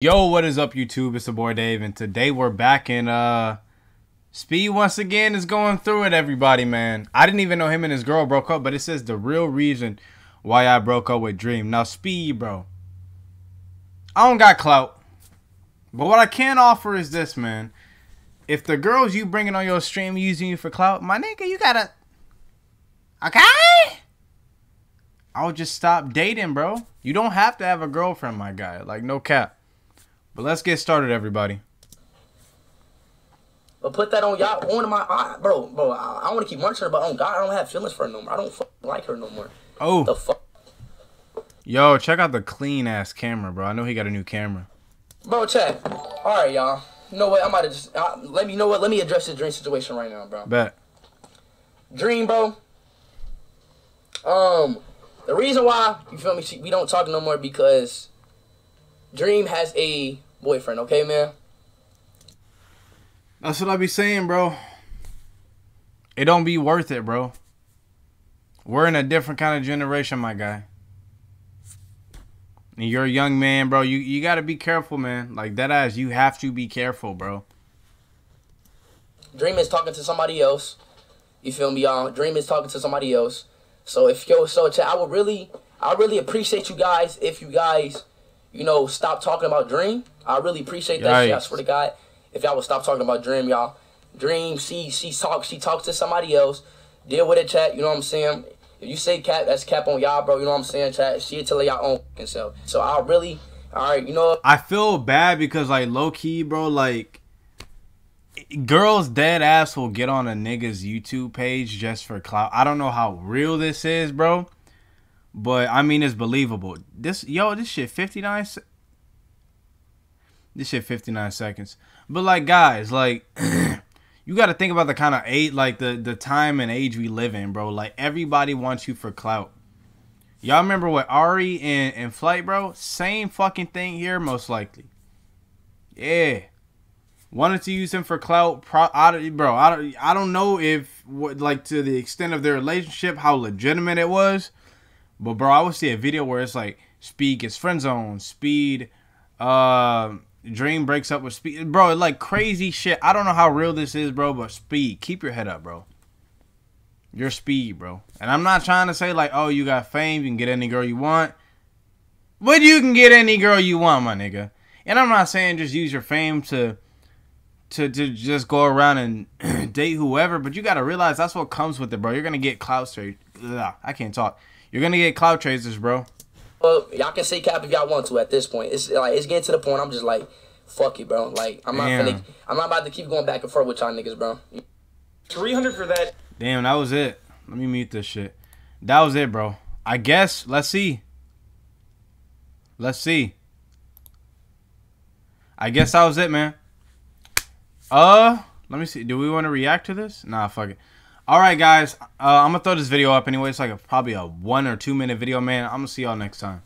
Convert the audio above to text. Yo, what is up, YouTube? It's the Boy Dave, and today we're back in Speed once again is going through it, everybody, man. I didn't even know him and his girl broke up, but it says the real reason why I broke up with Dream. Now, Speed, bro, I don't got clout, but what I can offer is this, man. If the girls you bringing on your stream using you for clout, my nigga, you gotta, okay? I'll just stop dating, bro. You don't have to have a girlfriend, my guy. Like, no cap. But let's get started, everybody. But put that on y'all, on my eye, bro. I want to keep munching her, but on God, I don't have feelings for her no more. I don't like her no more. Oh, the fuck. Yo, check out the clean ass camera, bro. I know he got a new camera. Bro, check. All right, y'all. You know what? I'm about to just let me know what. Let me address the Dream situation right now, bro. Bet. Dream, bro. The reason why you feel me, we don't talk no more because Dream has a boyfriend, okay, man? That's what I be saying, bro. It don't be worth it, bro. We're in a different kind of generation, my guy. And you're a young man, bro. You gotta be careful, man. Like, that ass, you have to be careful, bro. Dream is talking to somebody else. You feel me, y'all? Dream is talking to somebody else. So if yo, so I would really, appreciate you guys if you guys, you know, stop talking about Dream. I really appreciate that shit. I swear to God, if y'all would stop talking about Dream, y'all. Dream, she talks to somebody else. Deal with it, chat. You know what I'm saying? If you say cap, that's cap on y'all, bro. You know what I'm saying, chat? She'll tell y'all own fucking self. So I really, all right, you know. I feel bad because, like, low key, bro, like, girls dead ass will get on a nigga's YouTube page just for clout. I don't know how real this is, bro. But I mean, it's believable. This, yo, this shit 59. This shit 59 seconds. But like, guys, like, you got to think about the kind of age, like the time and age we live in, bro. Like, everybody wants you for clout. Y'all remember what Ari and Flight, bro? Same fucking thing here, most likely. Yeah, wanted to use him for clout, bro. I don't know if like to the extent of their relationship, how legitimate it was. But, bro, I would see a video where it's like Speed gets friend zone, Speed, Dream breaks up with Speed. Bro, like, crazy shit. I don't know how real this is, bro, but Speed, keep your head up, bro. You're Speed, bro. And I'm not trying to say, like, oh, you got fame, you can get any girl you want. But you can get any girl you want, my nigga. And I'm not saying just use your fame to just go around and date whoever. But you got to realize that's what comes with it, bro. You're going to get clout straight. Ugh, I can't talk. You're gonna get clout chasers, bro. Well, y'all can say cap if y'all want to. At this point, it's like it's getting to the point. I'm just like, fuck it, bro. Like, I'm not about to keep going back and forth with y'all niggas, bro. 300 for that. Damn, that was it. Let me mute this shit. That was it, bro. I guess. Let's see. Let's see. I guess that was it, man. Let me see. Do we want to react to this? Nah, fuck it. All right, guys, I'm going to throw this video up anyway. It's like probably a 1 or 2 minute video, man. I'm going to see y'all next time.